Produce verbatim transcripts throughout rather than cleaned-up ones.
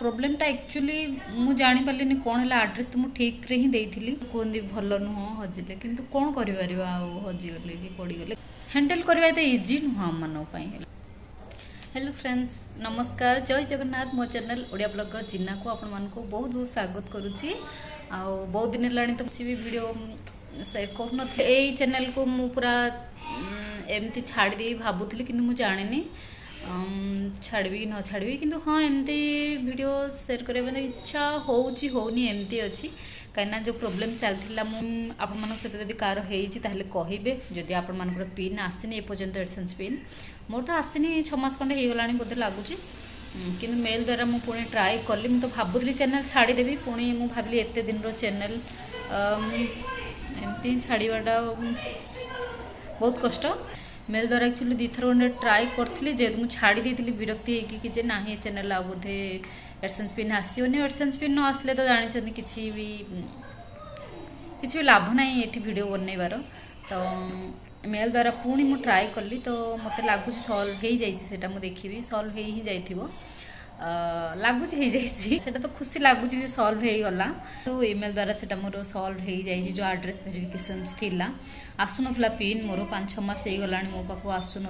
प्रोब्लेमटा actually मु जानी पालिनी कौन है आड्रेस तो मुझे ठीक रे ही देती कहते भल नुह हजिले कि कौन कर हजिगले कि पड़गले हैंडल करवा तो इजी नुह आम मानी। हेलो फ्रेंड्स नमस्कार जय जगन्नाथ मो चैनल ओडिया ब्लॉगर जिन्ना को आपण मान को बहुत बहुत स्वागत करुच्ची। आ बहुत दिन है तो किसी भी वीडियो शेयर कर नई चैनल को मु पूरा एमती छाड़ दे भावुली कि जानी छाड़बी न छाड़बी किंतु हाँ एमती वीडियो शेयर करें मतलब इच्छा होउची होनी एमती अच्छी कहीं जो प्रोब्लेम चलता मुझे सहित जब कार होती कहे जदि आपर पिन आसनी एपर्तंत एडसेंस पिन मोर तो आसनी छमास खंडे हो गला बोधे लगुच कि मेल द्वारा मुझे ट्राए कली मुझे तो भावुली चैनल छाड़देवी पुणी मुझे भाविली एत दिन चैनल एमती छाड़वाटा बहुत कष्ट। मेल द्वारा एक्चुअली दी थर खंडे ट्राए करी जेहतु मुझे छाड़ी देती विरक्ति होगी ना ये चैनल आ बोधे एडसेंस पिन आसोनी एडसेंस पिन न आसले तो जानी किसी भी किसी भी लाभ ना ये भिड बनइबार तो मेल द्वारा पुणी मुझे ट्राए कली तो मत लगुच सल्व हो जाटा मुझे देखी सल्व हो जाइए लगुच हो जाटा तो खुशी लगुच सल्व हो गला तो ईमेल द्वारा से मोर सल्व हो जाए जो आड्रेस भेरिफिकेसन थी आसुन पिन मोर पाँच छः मस होगा मो पाक आसुन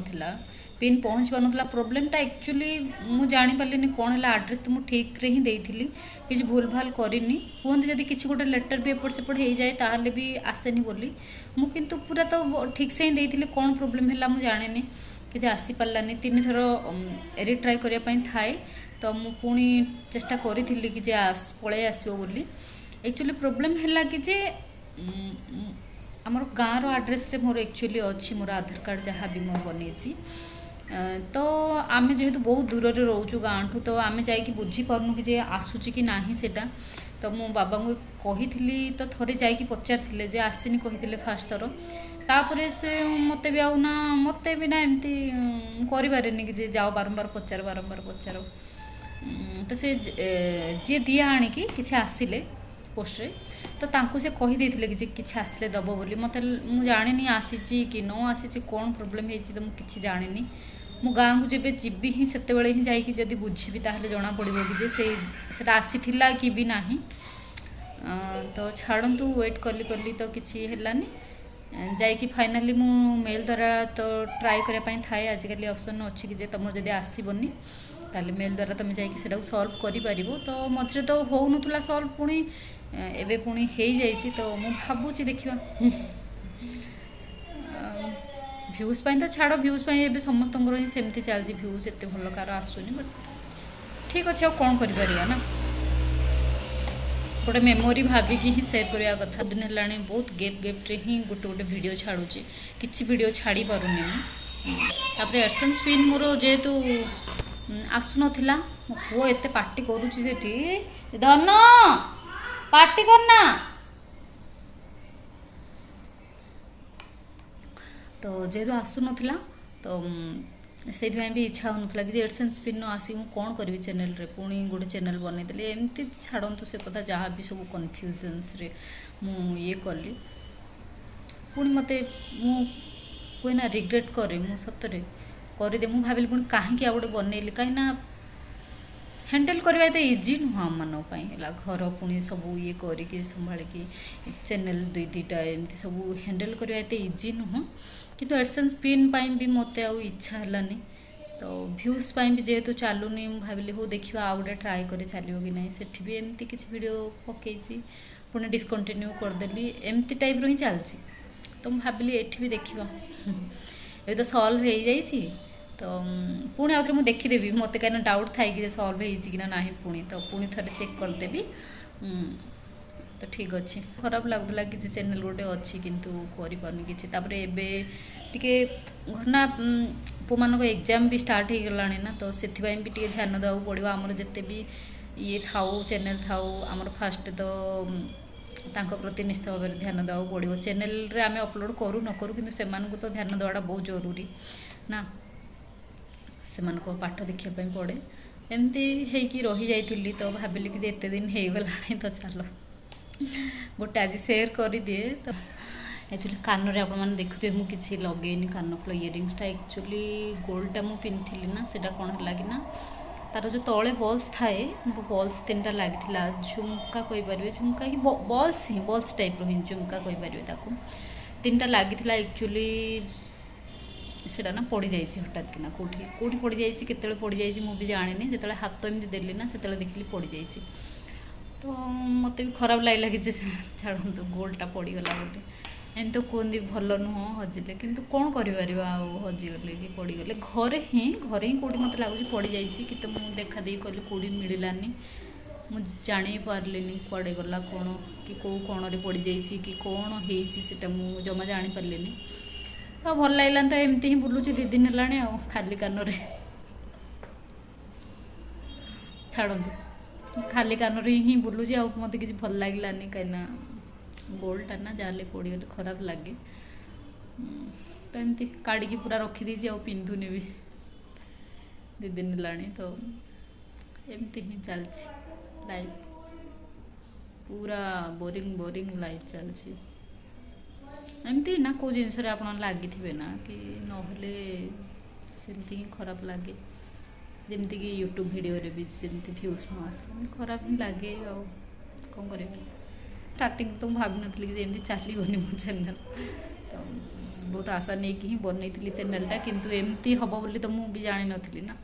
पिन पहुँच पार ना प्रोब्लेमटा एक्चुअली मुझे जानी पालिनी कौन है आड्रेस तो मुझे ठीक रे ही देती किसी भूल भाल करनी कहते जब किसी गोटे लेटर भी एपट सेपट हो जाए ताल भी आसेनी बोली मुझे कितु पूरा तो ठीक से ही देती कौन प्रोब्लेम है मुझे जाने कि आसी पारानी तीन थर रिट्राए करने थाए तो मु पुणी चेष्टा करी कि जे आस पलि आसो बोली एक्चुअली प्रोब्लेम है कि जे आम गाँव आड्रेस रे मोर एक्चुअली अच्छी मोर आधार कार्ड जहाँ भी मोर बनई तो आम जेहेतु बहुत दूर रे रोचु गाँठू तो आम जा बुझीपन कि आसूची कि ना सेटा तो मो बाबा को कही तो थे जा पचारे जे आसनी कही फास्ट थर तापर से मत भी आना मत भी ना एमती करें कि जाओ बारंबार पचार बारंबार पचार तो से जी दिए आणिकी किसी आसिले पोस्ट तो तांको से कही देथिले कि किसी आसिले दबो बोली मते मु जानिनी आसीची कि न आसीची कौन प्रॉब्लम है तो मु किसी जानिनी मु गाँव को जब जीवी ही सेते बेले ही जाई कि जदी बुझीबी ताहले जना पड़िबो कि जे से सेटा आसीथिला कि भी नाही तो छाड़ंतु वेट करली करली तो किसी हेलानी जाइकी फाइनाली मु मेल द्वारा तो ट्राए करया पई थाए आजिकल ऑप्शन अछि कि जे तुम जदी आसीबनी ताले मेल द्वारा तुम जाकि सॉल्व कर तो मझे तो हो ना सॉल्व पुणी एबे पुणी हो जाइए तो मुझे भावुची देखा भ्यूज तो छाड़ भ्यूज समस्त सेमती चलती भ्यूज एत भल कार आसुनी बट ठीक अच्छे आ कौन करना गोटे मेमोरी भाविकी ही सेयर करवा कथा दिन है बहुत गेप गेप्रे ही गोटे गोटे भिड छाड़ूची किसी भिड छाड़ी पारुनी मुझे एडसेंस पिन मोर जेहेतु आसुन मो पु एत पार्टी करुच्ची धन पार्टी करना तो जेहेतु आसुन तो से भी इच्छा होता कि एडसेंस पिन न आसी मुझे कौन करी चैनल रे पुणी गोटे चैनल बनईली एमती छाड़ू से कथा जहाँ भी सब कन्फ्यूजन्स रे मुझे कली पुणी मत मुना रिग्रेट करे मु सतरे करदे मुझे भाविली पुणी कहीं आ गए बनईली कहीं हैंडल करवा तो इजी नुह आम मानी घर पुणी सब ये करके संभाली चैनल दुई दुईटा एमती सब हैंडल करवा तो इजी नुह किंतु एडसेंस पिन पाई भी मत इच्छा हलानी तो भ्यूज भी जेहेतु चलूनी भाविली हो देखा आ गए ट्राए कर चलो कि ना सेठी भी एमती किसी वीडियो पकई पुणी डिसकंटिन्यू करदेली एमती टाइप रो ही चलती तो मुझे भाविली एठी भी देखा ये तो सॉल्व हो जाइए तो पुणी आउ थे मुझे देखीदेवी मत कहीं डाउट था कि सॉल्व हो ना पुणी तो पुणी थोड़े चेक करदेवी तो ठीक अच्छे खराब लगुला कि चैनल गोटे अच्छी किंतु करके घरना पुमान एग्जाम भी स्टार्ट हो गला ना तो से भी टे ध्यान देवाक पड़ो आमर जिते भी ये थाऊ चैनल थाऊ आमर फास्ट तो प्रति निश्चित भाव में ध्यान देवाक पड़ो चैनल रे आम अपलोड करू न करूँ किंतु सेमानकु तो ध्यान देवाटा बहुत जरूरी ना सेमानकु पाठ देखा पड़े एमती होकि रही जाइली तो भाविली कि एत दिन हो गला तो चलो गोटे आज सेयर कर दिए तो एक्चुअली कान रे आपने देखुए मुझे किसी लगे कान फुल इयरिंग्सटा एक्चुअली गोल्डटा मुझे पिन्नी ना से कौन है कि ना तार जो तले बल्स थाए बल्स तीन टा लगी झुमका कहींपर झुमका ही बल्स ही बल्स टाइप रही झुमका कहींपर तीन टा लगी एक्चुअली सेटा ना पड़ जाए हटात किना कौटी कौटी पड़ जाए केतले पड़ जाए मुझे जानी जो हाथ एमती देली ना से देखिली पड़ जाए तो मत भी खराब लगला कि छाड़ू तो गोल्डटा पड़गला गोटे एम तो कहते भल नुह हजिले कि कौन कर हजिगले कि पड़गले घरे ही घरे ही कौटी मत लगुच पड़ जाए कि तो मुझे देखादे कल कौटी मिललानी मुझे जाणी पारे कड़े गला कौन कि कौ कौन पड़ जाए कि कौन होटा मुझे जमा जापारे तो भल लगलान तो एमती ही बुलूची दीदी है खाली कान छाड़ू खाली कान ही बुलूची आ मत कि भल लगलानी कहीं गोल्डटा ना जाले पड़गले खराब लगे तो एमती काड़ी पूरा रखीदे पिंधुनि भी दी दिन है तो एमती ही चलती लाइफ पूरा बोरिंग बोरिंग लाइफ चलती एमती ना कौ जिन लगी थे ना कि नमती ही खराब लगे जमती कि यूट्यूब भिडियो भी जमती भ्यूज न आसमी खराब ही लगे आ कौन कर स्टार्टिंग तो भाव नी कि एमती चलनी मो चैनल तो बहुत आशा नहीं कि बनई चैनलटा किंतु एमती हम बोली तो मुझे जान नी ना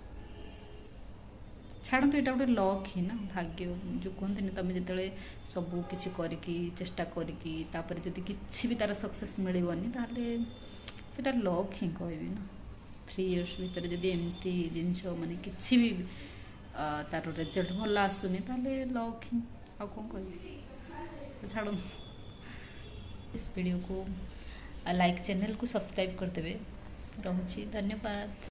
छाड़ू तो यहाँ गोटे लक ही ना भाग्य जो कहते तुम जिते सब किसी करके चेष्टा करके किसी भी तार सक्सेस मिलनी तेल लक ही कहबी ना थ्री इयर्स भीतर जब एमती जिनस माने किसी भी तार रिजल्ट भल आसुनी लक ही आ कौन कह छाड़ इस वीडियो को लाइक चैनल को सब्सक्राइब करदे। रोचे धन्यवाद।